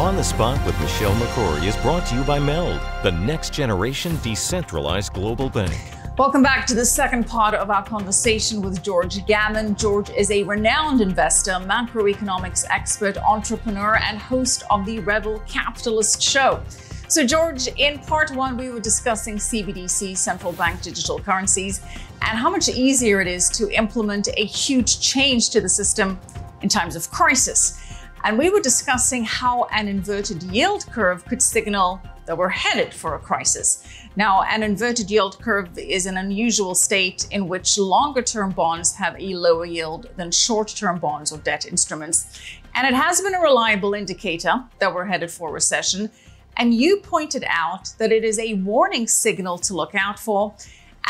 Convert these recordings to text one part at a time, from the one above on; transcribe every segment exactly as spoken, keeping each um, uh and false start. On the Spot with Michelle Makori is brought to you by Meld, the next generation decentralized global bank. Welcome back to the second part of our conversation with George Gammon. George is a renowned investor, macroeconomics expert, entrepreneur, and host of the Rebel Capitalist Show. So George, in part one, we were discussing C B D C, central bank digital currencies, and how much easier it is to implement a huge change to the system in times of crisis. And we were discussing how an inverted yield curve could signal that we're headed for a crisis. Now, an inverted yield curve is an unusual state in which longer-term bonds have a lower yield than short-term bonds or debt instruments. And it has been a reliable indicator that we're headed for a recession. And you pointed out that it is a warning signal to look out for,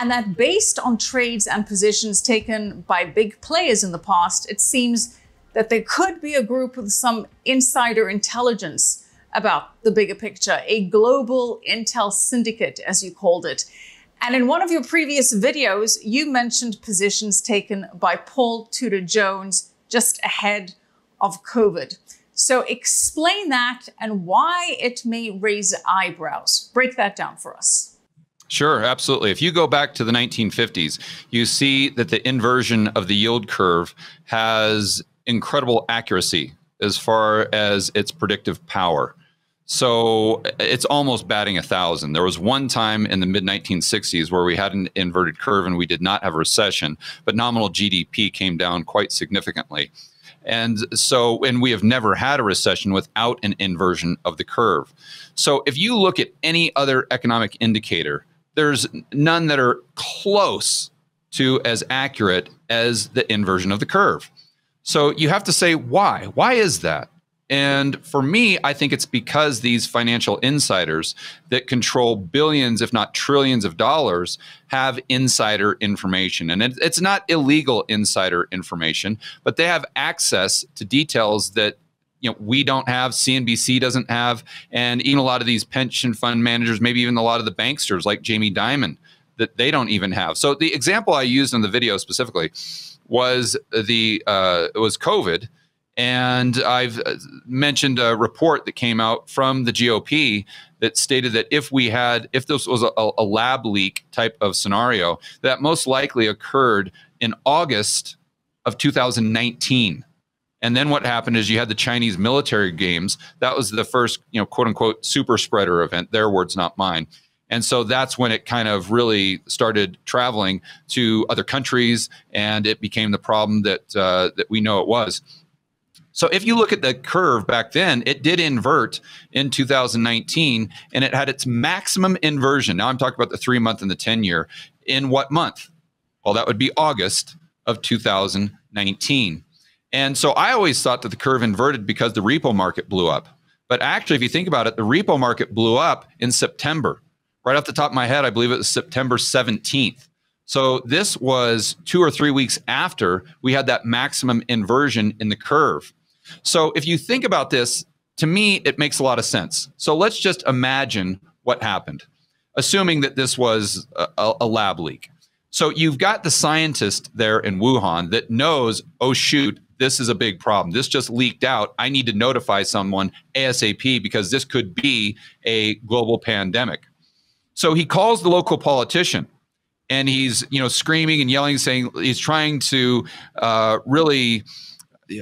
and that based on trades and positions taken by big players in the past, it seems that there could be a group with some insider intelligence about the bigger picture, a global intel syndicate, as you called it. And in one of your previous videos, you mentioned positions taken by Paul Tudor Jones just ahead of COVID. So explain that and why it may raise eyebrows. Break that down for us. Sure, absolutely. If you go back to the nineteen fifties, you see that the inversion of the yield curve has incredible accuracy as far as its predictive power. So it's almost batting a thousand. There was one time in the mid nineteen sixties where we had an inverted curve and we did not have a recession, but nominal G D P came down quite significantly. And so, and we have never had a recession without an inversion of the curve. So if you look at any other economic indicator, there's none that are close to as accurate as the inversion of the curve. So you have to say, why? Why is that? And for me, I think it's because these financial insiders that control billions, if not trillions of dollars, have insider information. And it, it's not illegal insider information, but they have access to details that, you know, we don't have, C N B C doesn't have, and even a lot of these pension fund managers, maybe even a lot of the banksters like Jamie Dimon, that they don't even have. So the example I used in the video specifically was the uh, it was COVID. And I've mentioned a report that came out from the G O P that stated that if we had, if this was a, a lab leak type of scenario, that most likely occurred in August of two thousand nineteen. And then what happened is you had the Chinese military games. That was the first, you know, quote unquote, super spreader event, their words, not mine. And so that's when it kind of really started traveling to other countries, and it became the problem that, uh, that we know it was. So if you look at the curve back then, it did invert in two thousand nineteen, and it had its maximum inversion. Now I'm talking about the three-month and the ten-year. In what month? Well, that would be August of two thousand nineteen. And so I always thought that the curve inverted because the repo market blew up. But actually, if you think about it, the repo market blew up in September. Right off the top of my head, I believe it was September seventeenth. So this was two or three weeks after we had that maximum inversion in the curve. So if you think about this, to me, it makes a lot of sense. So let's just imagine what happened, assuming that this was a, a lab leak. So you've got the scientist there in Wuhan that knows, oh, shoot, this is a big problem. This just leaked out. I need to notify someone ASAP because this could be a global pandemic. So he calls the local politician. And he's, you know, screaming and yelling, saying he's trying to uh, really,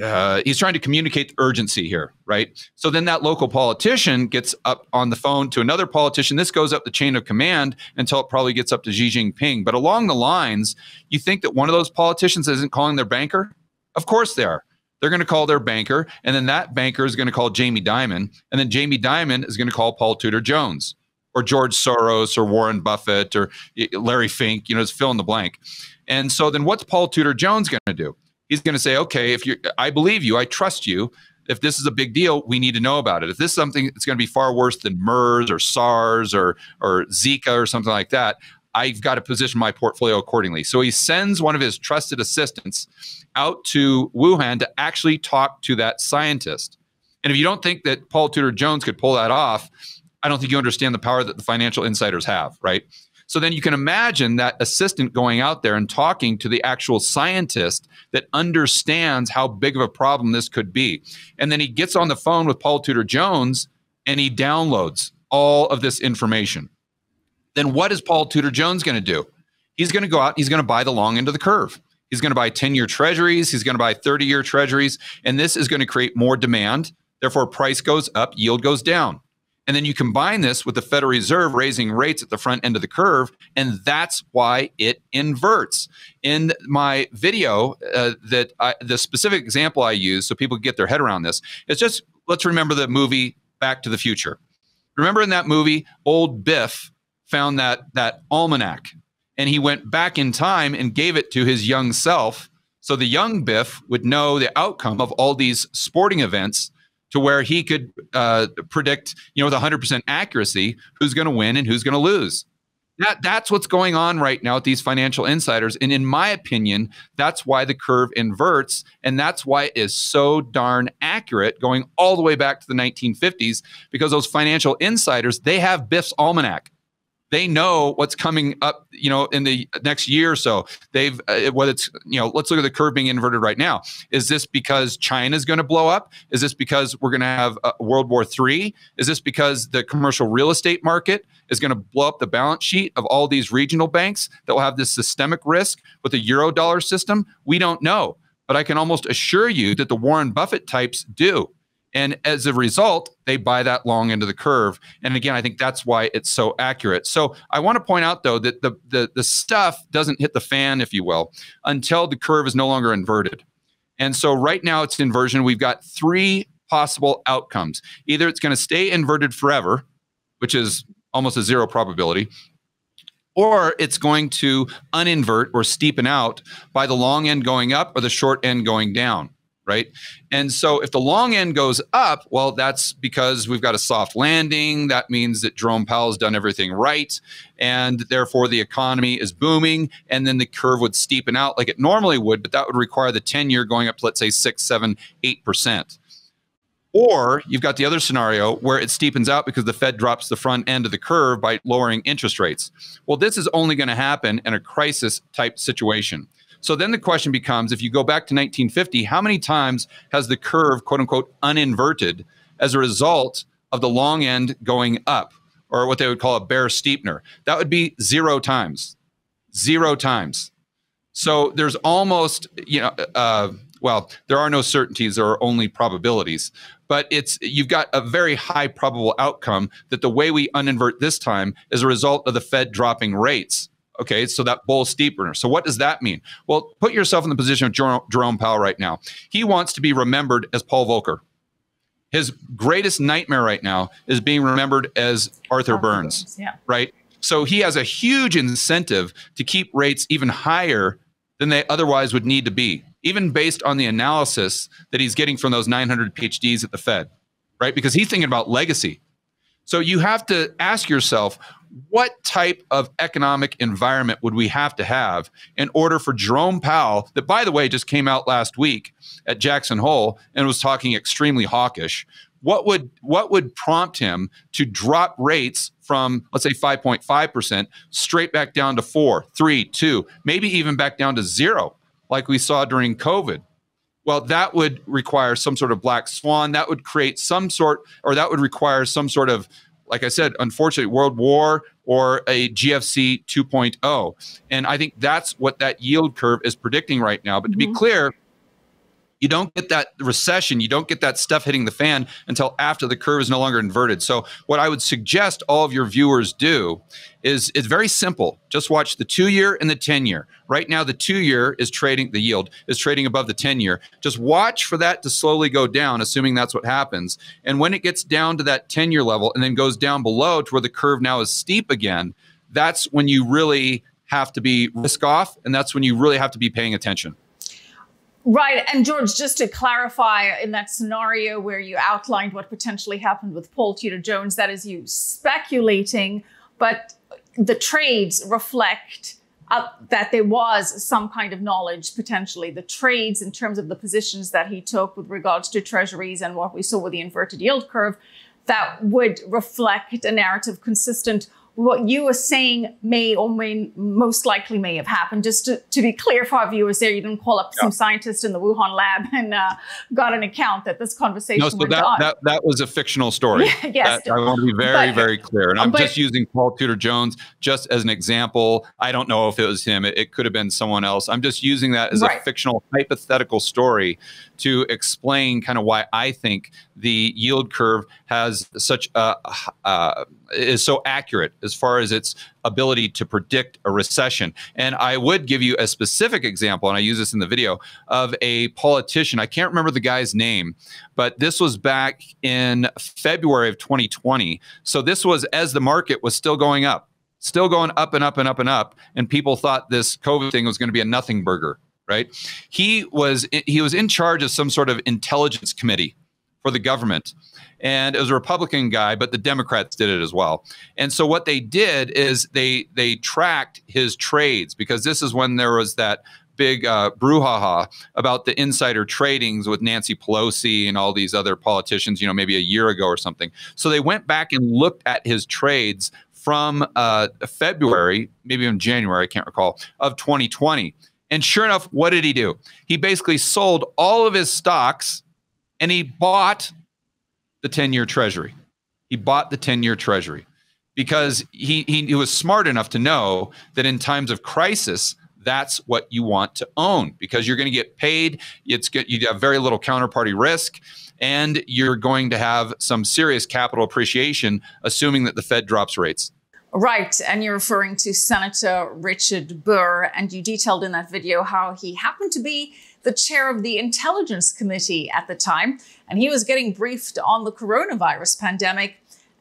uh, he's trying to communicate the urgency here, right? So then that local politician gets up on the phone to another politician. This goes up the chain of command until it probably gets up to Xi Jinping. But along the lines, you think that one of those politicians isn't calling their banker? Of course they are. They're going to call their banker. And then that banker is going to call Jamie Dimon. And then Jamie Dimon is going to call Paul Tudor Jones, or George Soros, or Warren Buffett, or Larry Fink, you know, just fill in the blank. And so then what's Paul Tudor Jones going to do? He's going to say, okay, if you, I believe you, I trust you. If this is a big deal, we need to know about it. If this is something that's going to be far worse than MERS or SARS or, or Zika or something like that, I've got to position my portfolio accordingly. So he sends one of his trusted assistants out to Wuhan to actually talk to that scientist. And if you don't think that Paul Tudor Jones could pull that off, I don't think you understand the power that the financial insiders have, right? So then you can imagine that assistant going out there and talking to the actual scientist that understands how big of a problem this could be. And then he gets on the phone with Paul Tudor Jones and he downloads all of this information. Then what is Paul Tudor Jones going to do? He's going to go out, he's going to buy the long end of the curve. He's going to buy ten-year treasuries. He's going to buy thirty-year treasuries. And this is going to create more demand. Therefore, price goes up, yield goes down. And then you combine this with the Federal Reserve raising rates at the front end of the curve, and that's why it inverts. In my video, uh, that I, the specific example I use so people get their head around this, it's just, let's remember the movie Back to the Future. Remember in that movie, old Biff found that, that almanac, and he went back in time and gave it to his young self so the young Biff would know the outcome of all these sporting events, to where he could uh, predict, you know, with one hundred percent accuracy who's going to win and who's going to lose. That, that's what's going on right now with these financial insiders. And in my opinion, that's why the curve inverts. And that's why it is so darn accurate going all the way back to the nineteen fifties, because those financial insiders, they have Biff's almanac. They know what's coming up, you know, in the next year or so. They've, uh, whether it's, you know, let's look at the curve being inverted right now. Is this because China's going to blow up? Is this because we're going to have uh, World War Three? Is this because the commercial real estate market is going to blow up the balance sheet of all these regional banks that will have this systemic risk with the Eurodollar system? We don't know, but I can almost assure you that the Warren Buffett types do. And as a result, they buy that long end of the curve. And again, I think that's why it's so accurate. So I want to point out, though, that the, the, the stuff doesn't hit the fan, if you will, until the curve is no longer inverted. And so right now it's inversion. We've got three possible outcomes. Either it's going to stay inverted forever, which is almost a zero probability, or it's going to uninvert or steepen out by the long end going up or the short end going down. Right. And so if the long end goes up, well, that's because we've got a soft landing. That means that Jerome Powell's done everything right. And therefore, the economy is booming. And then the curve would steepen out like it normally would. But that would require the ten year going up to, let's say, six, seven, eight percent. Or you've got the other scenario where it steepens out because the Fed drops the front end of the curve by lowering interest rates. Well, this is only going to happen in a crisis type situation. So then the question becomes, if you go back to nineteen fifty, how many times has the curve, quote unquote, uninverted as a result of the long end going up, or what they would call a bear steepener? That would be zero times, zero times. So there's almost, you know, uh, well, there are no certainties, there are only probabilities, but it's, you've got a very high probable outcome that the way we uninvert this time is a result of the Fed dropping rates. Okay, so that bull steepener. So what does that mean? Well, put yourself in the position of Jerome Powell right now. He wants to be remembered as Paul Volcker. His greatest nightmare right now is being remembered as Arthur, Arthur Burns, Burns yeah. Right? So he has a huge incentive to keep rates even higher than they otherwise would need to be, even based on the analysis that he's getting from those nine hundred PhDs at the Fed, right? Because he's thinking about legacy. So you have to ask yourself, what type of economic environment would we have to have in order for Jerome Powell, that, by the way, just came out last week at Jackson Hole and was talking extremely hawkish, what would, what would prompt him to drop rates from, let's say, five point five percent straight back down to four, three, two, maybe even back down to zero, like we saw during COVID? Well, that would require some sort of black swan. That would create some sort, or that would require some sort of, like I said, unfortunately, World War or a G F C two point oh. And I think that's what that yield curve is predicting right now. But to mm-hmm. be clear, you don't get that recession, you don't get that stuff hitting the fan until after the curve is no longer inverted. So what I would suggest all of your viewers do is, it's very simple. Just watch the two year and the ten year. Right now, the two year is trading, the yield is trading above the ten year. Just watch for that to slowly go down, assuming that's what happens. And when it gets down to that ten year level and then goes down below to where the curve now is steep again, that's when you really have to be risk off, and that's when you really have to be paying attention. Right. And George, just to clarify, in that scenario where you outlined what potentially happened with Paul Tudor Jones, that is you speculating, but the trades reflect uh, that there was some kind of knowledge, potentially. The trades in terms of the positions that he took with regards to treasuries and what we saw with the inverted yield curve, that would reflect a narrative consistent what you are saying may or may most likely may have happened. Just to, to be clear for our viewers there, you didn't call up yeah. some scientist in the Wuhan lab and uh, got an account that this conversation no, so went that, on. That, that was a fictional story. yes, that, I want to be very, but, very clear. And I'm but, just using Paul Tudor Jones just as an example. I don't know if it was him. It, it could have been someone else. I'm just using that as right. a fictional hypothetical story to explain kind of why I think the yield curve has such a, uh, is so accurate as far as its ability to predict a recession. And I would give you a specific example, and I use this in the video, of a politician. I can't remember the guy's name, but this was back in February of twenty twenty. So this was as the market was still going up, still going up and up and up and up. And people thought this COVID thing was going to be a nothing burger, right? He was, he was in charge of some sort of intelligence committee for the government. And it was a Republican guy, but the Democrats did it as well. And so what they did is they they tracked his trades, because this is when there was that big uh, brouhaha about the insider tradings with Nancy Pelosi and all these other politicians, you know, maybe a year ago or something. So they went back and looked at his trades from uh, February, maybe even January, I can't recall, of twenty twenty. And sure enough, what did he do? He basically sold all of his stocks and he bought the ten-year treasury. He bought the ten-year treasury because he, he, he was smart enough to know that in times of crisis, that's what you want to own, because you're going to get paid. It's good. You have very little counterparty risk, and you're going to have some serious capital appreciation, assuming that the Fed drops rates. Right. And you're referring to Senator Richard Burr, and you detailed in that video how he happened to be the chair of the Intelligence Committee at the time, and he was getting briefed on the coronavirus pandemic.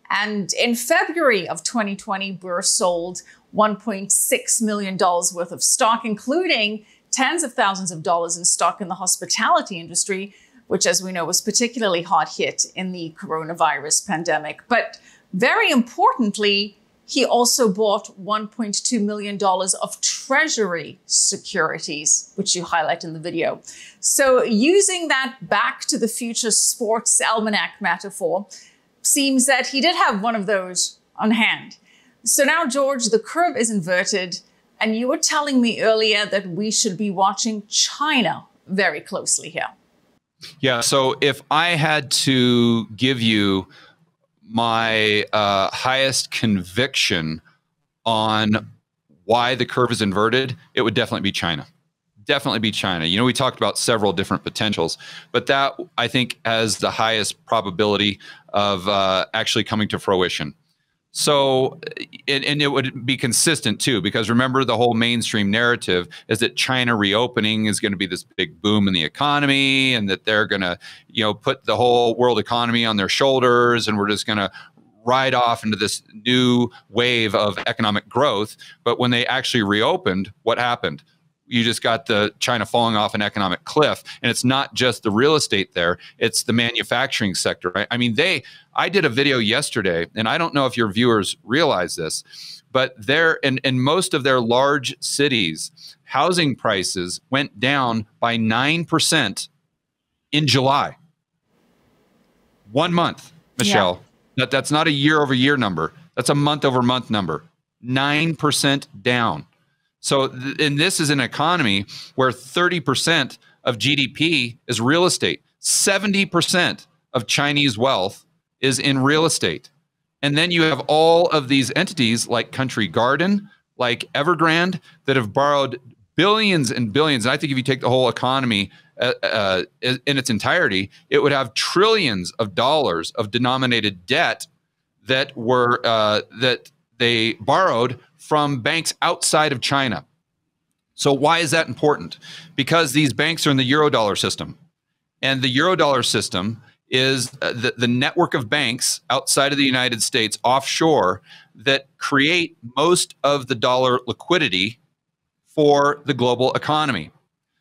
And in February of twenty twenty, Burr sold one point six million dollars worth of stock, including tens of thousands of dollars in stock in the hospitality industry, which, as we know, was particularly hard hit in the coronavirus pandemic. But very importantly, he also bought one point two million dollars of treasury securities, which you highlight in the video. So using that Back to the Future sports almanac metaphor, seems that he did have one of those on hand. So now, George, the curve is inverted, and you were telling me earlier that we should be watching China very closely here. Yeah, so if I had to give you my uh, highest conviction on why the curve is inverted, it would definitely be China. Definitely be China. You know, we talked about several different potentials, but that I think has the highest probability of uh, actually coming to fruition. So, and, and it would be consistent too, because remember, the whole mainstream narrative is that China reopening is going to be this big boom in the economy, and that they're going to, you know, put the whole world economy on their shoulders, and we're just going to ride off into this new wave of economic growth. But when they actually reopened, what happened? You just got the China falling off an economic cliff. And it's not just the real estate there, it's the manufacturing sector. Right? I mean, they, I did a video yesterday, and I don't know if your viewers realize this, but there, in, in most of their large cities, housing prices went down by nine percent in July. One month, Michelle, yeah. that, that's not a year over year number. That's a month over month number, nine percent down. So, and this is an economy where thirty percent of G D P is real estate. seventy percent of Chinese wealth is in real estate. And then you have all of these entities like Country Garden, like Evergrande, that have borrowed billions and billions. And I think if you take the whole economy uh, uh, in its entirety, it would have trillions of dollars of denominated debt that were uh, that they borrowed from banks outside of China. So why is that important? Because these banks are in the Eurodollar system. And the Eurodollar system is the, the network of banks outside of the United States offshore that create most of the dollar liquidity for the global economy.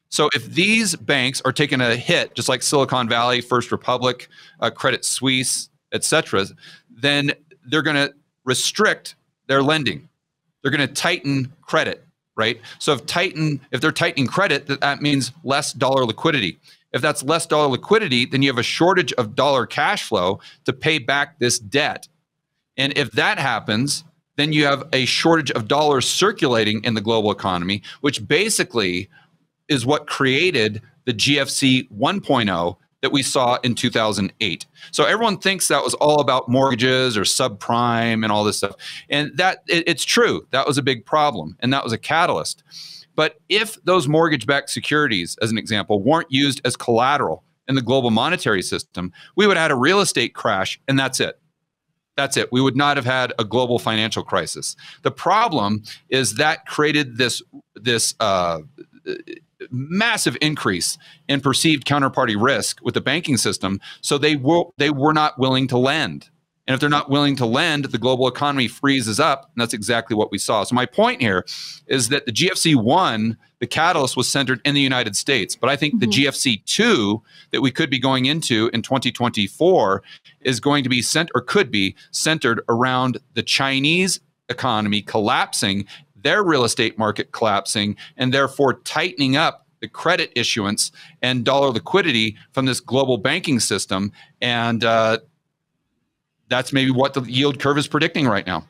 So if these banks are taking a hit, just like Silicon Valley, First Republic, uh, Credit Suisse, et cetera, then they're going to restrict their lending. They're going to tighten credit, right? So if tighten, if they're tightening credit, that, that means less dollar liquidity. If that's less dollar liquidity, then you have a shortage of dollar cash flow to pay back this debt. And if that happens, then you have a shortage of dollars circulating in the global economy, which basically is what created the G F C one point oh that we saw in two thousand eight. So everyone thinks that was all about mortgages or subprime and all this stuff. And that it, it's true. That was a big problem. And that was a catalyst. But if those mortgage-backed securities, as an example, weren't used as collateral in the global monetary system, we would have had a real estate crash, and that's it. That's it. We would not have had a global financial crisis. The problem is that created this, this uh, massive increase in perceived counterparty risk with the banking system. So they were, they were not willing to lend. And if they're not willing to lend, the global economy freezes up. And that's exactly what we saw. So my point here is that the G F C one, the catalyst, was centered in the United States. But I think mm-hmm. the G F C two that we could be going into in twenty twenty-four is going to be sent or could be centered around the Chinese economy collapsing, their real estate market collapsing, and therefore tightening up the credit issuance and dollar liquidity from this global banking system. And, uh, that's maybe what the yield curve is predicting right now.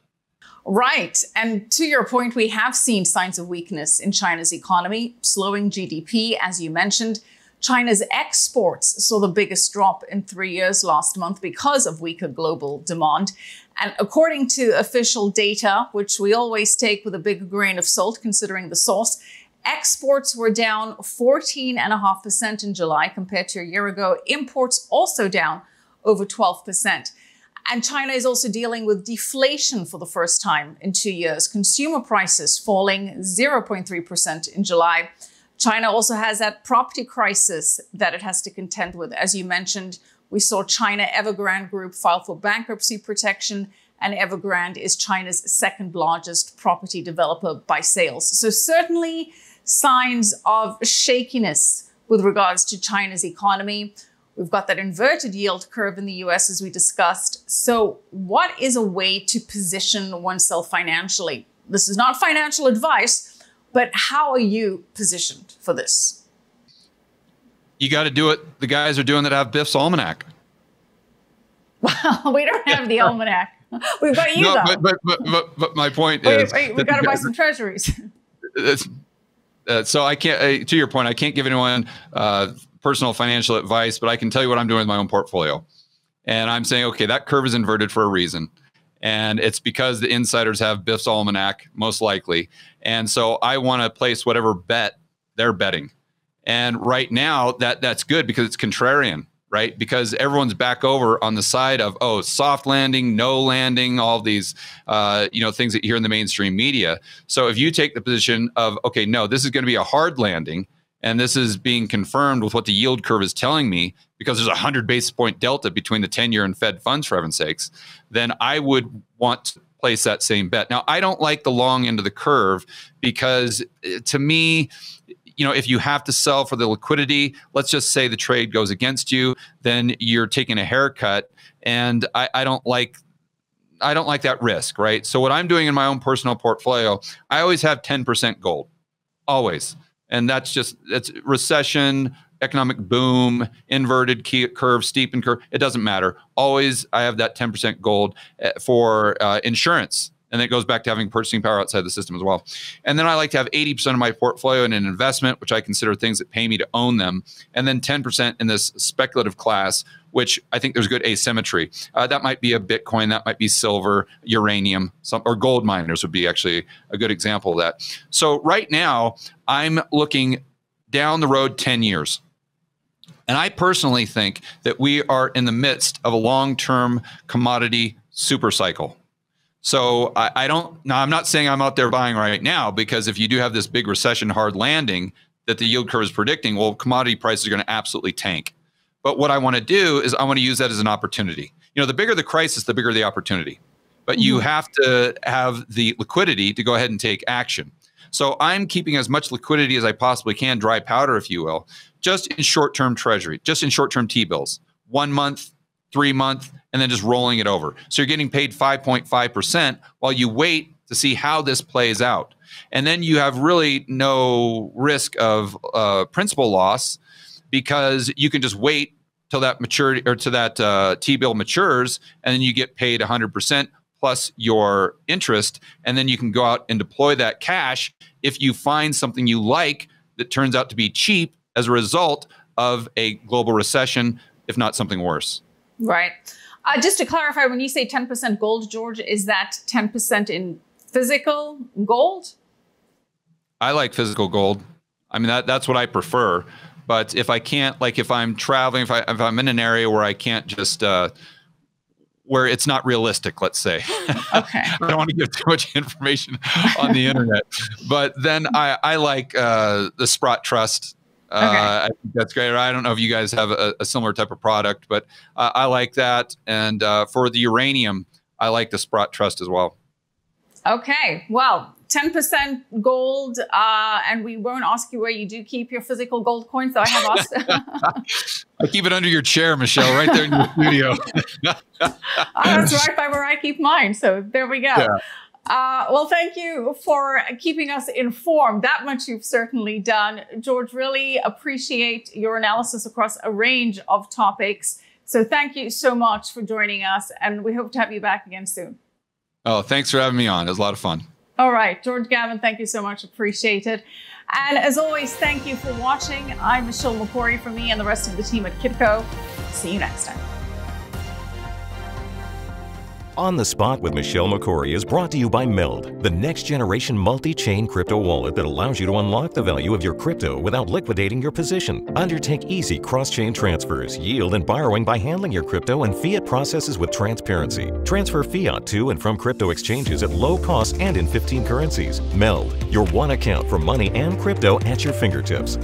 Right. And to your point, we have seen signs of weakness in China's economy, slowing G D P, as you mentioned. China's exports saw the biggest drop in three years last month because of weaker global demand. And according to official data, which we always take with a big grain of salt considering the source, exports were down fourteen point five percent in July compared to a year ago. Imports also down over twelve percent. And China is also dealing with deflation for the first time in two years. Consumer prices falling zero point three percent in July. China also has that property crisis that it has to contend with. As you mentioned, we saw China Evergrande Group file for bankruptcy protection, and Evergrande is China's second largest property developer by sales. So certainly signs of shakiness with regards to China's economy. We've got that inverted yield curve in the U S, as we discussed. So what is a way to position oneself financially? This is not financial advice, but how are you positioned for this? You got to do it. The guys are doing that have Biff's Almanac. Well, we don't have the Almanac. We've got you, no, though. But, but, but, but, but my point wait, is... Wait, we've got to buy some treasuries. Uh, so I can't, uh, to your point, I can't give anyone uh, personal financial advice, but I can tell you what I'm doing with my own portfolio. And I'm saying, okay, that curve is inverted for a reason. And it's because the insiders have Biff's Almanac, most likely. And so I want to place whatever bet they're betting. And right now that that's good because it's contrarian, right? Because everyone's back over on the side of, oh, soft landing, no landing, all these, uh, you know, things that you hear in the mainstream media. So if you take the position of, okay, no, this is going to be a hard landing, and this is being confirmed with what the yield curve is telling me, because there's a hundred basis point delta between the ten year and Fed funds, for heaven's sakes, then I would want to place that same bet. Now, I don't like the long end of the curve because to me, you know, if you have to sell for the liquidity, let's just say the trade goes against you, then you're taking a haircut. And I, I don't like I don't like that risk, right? So what I'm doing in my own personal portfolio, I always have ten percent gold, always. And that's just, that's recession, economic boom, inverted key curve, steepened curve. It doesn't matter. Always, I have that ten percent gold for uh, insurance. And it goes back to having purchasing power outside the system as well. And then I like to have eighty percent of my portfolio in an investment, which I consider things that pay me to own them. And then ten percent in this speculative class, which I think there's good asymmetry. Uh, that might be a Bitcoin, that might be silver, uranium, some, or gold miners would be actually a good example of that. So right now, I'm looking down the road ten years. And I personally think that we are in the midst of a long-term commodity super cycle. So I, I don't, now I'm not saying I'm out there buying right now, because if you do have this big recession hard landing that the yield curve is predicting, well, commodity prices are going to absolutely tank. But what I want to do is I want to use that as an opportunity. You know, the bigger the crisis, the bigger the opportunity. But you have to have the liquidity to go ahead and take action. So I'm keeping as much liquidity as I possibly can, dry powder, if you will, just in short-term treasury, just in short-term T-bills, one month, three month, and then just rolling it over. So you're getting paid five point five percent while you wait to see how this plays out. And then you have really no risk of uh, principal loss, because you can just wait till that maturity or to that uh, T-bill matures, and then you get paid one hundred percent plus your interest, and then you can go out and deploy that cash if you find something you like that turns out to be cheap as a result of a global recession, if not something worse. Right. Uh, just to clarify, when you say ten percent gold, George, is that ten percent in physical gold? I like physical gold. I mean, that, that's what I prefer. But if I can't, like if I'm traveling, if, I, if I'm in an area where I can't just, uh, where it's not realistic, let's say. Okay. I don't want to give too much information on the internet. But then I, I like uh, the Sprott Trust. Okay. Uh, I think that's great. I don't know if you guys have a, a similar type of product, but uh, I like that. And uh, for the uranium, I like the Sprott Trust as well. Okay. Well, ten percent gold, uh, and we won't ask you where you do keep your physical gold coins, though I have asked. I keep it under your chair, Michelle, right there in your studio. Oh, that's right by where I keep mine. So there we go. Yeah. Uh, well, thank you for keeping us informed. That much you've certainly done. George, really appreciate your analysis across a range of topics. So thank you so much for joining us, and we hope to have you back again soon. Oh, thanks for having me on. It was a lot of fun. All right, George Gammon, thank you so much. Appreciate it. And as always, thank you for watching. I'm Michelle Makori for me and the rest of the team at Kitco. See you next time. On the Spot with Michelle Makori is brought to you by Meld, the next generation multi-chain crypto wallet that allows you to unlock the value of your crypto without liquidating your position. Undertake easy cross-chain transfers, yield and borrowing by handling your crypto and fiat processes with transparency. Transfer fiat to and from crypto exchanges at low cost and in fifteen currencies. Meld, your one account for money and crypto at your fingertips.